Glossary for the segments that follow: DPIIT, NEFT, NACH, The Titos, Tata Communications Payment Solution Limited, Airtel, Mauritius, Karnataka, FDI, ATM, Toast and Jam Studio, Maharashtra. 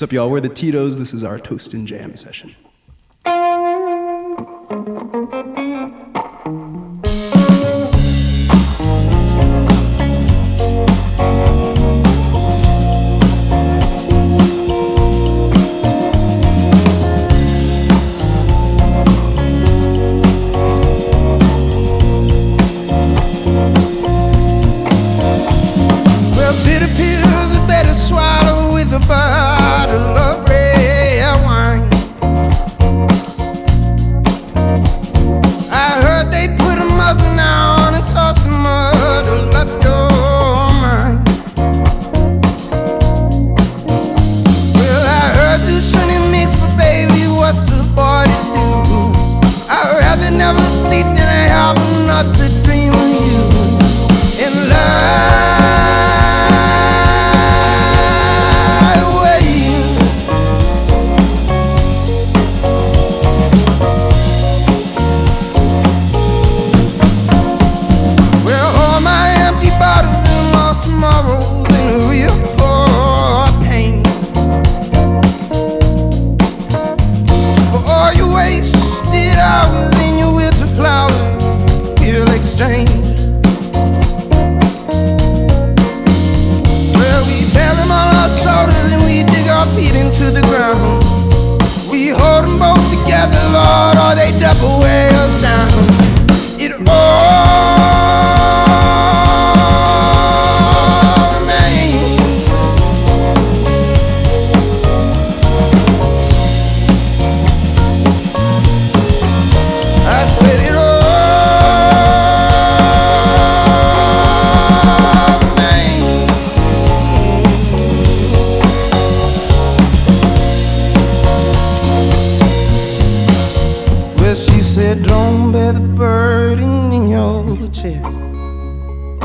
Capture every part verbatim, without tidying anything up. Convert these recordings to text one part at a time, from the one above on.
What's up, y'all? We're the Titos. This is our Toast and Jam session.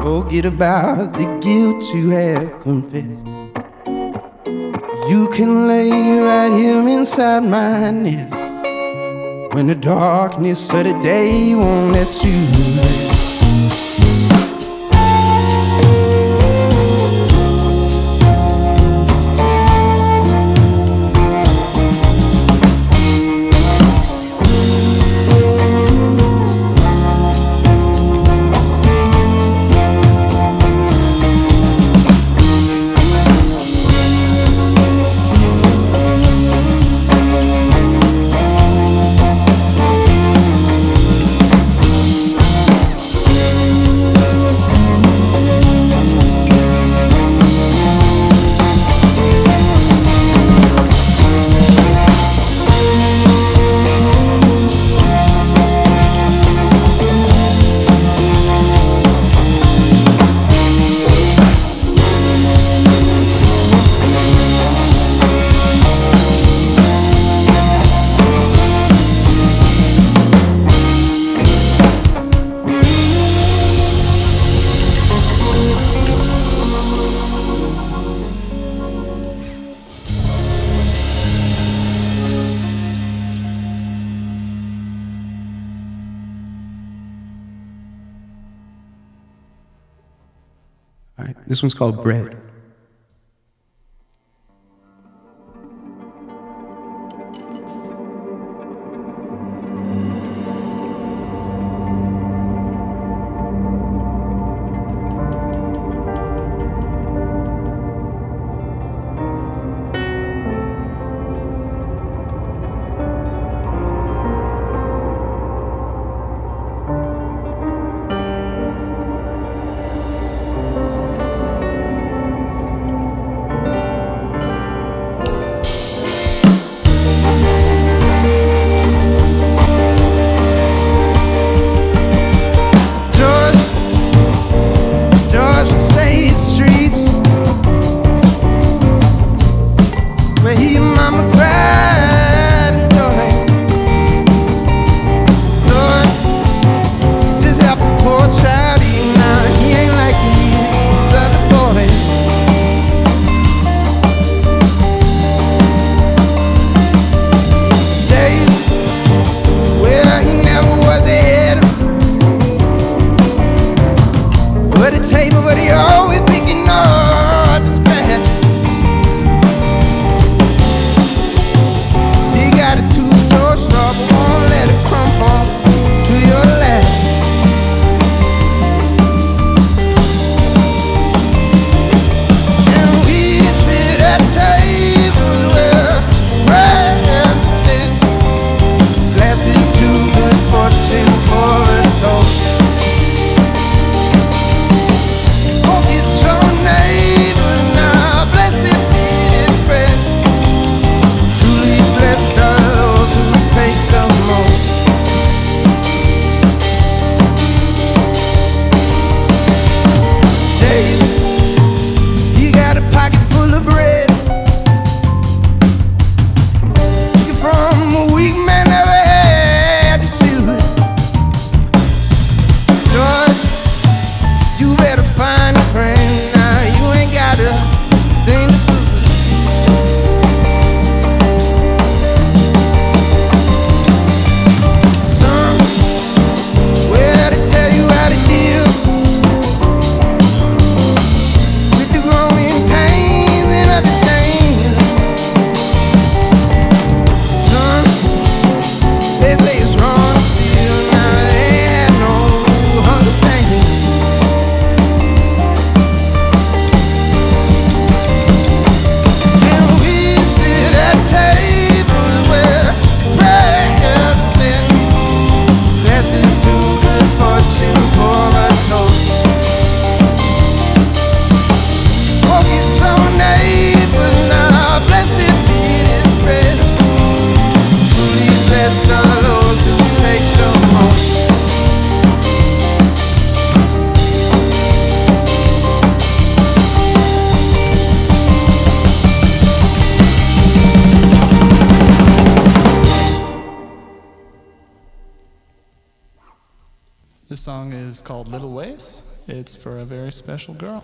Forget about the guilt you have confessed. You can lay right here inside my nest when the darkness of the day won't let you rest. This one's called Bread. Always picking up the scraps. song is called Little Ways. It's for a very special girl.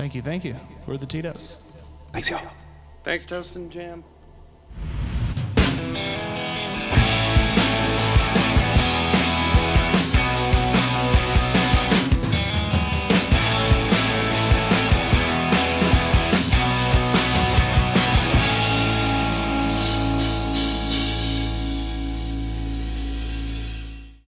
Thank you, thank you. We're the Titos. Thanks, y'all. Thanks, Toast and Jam.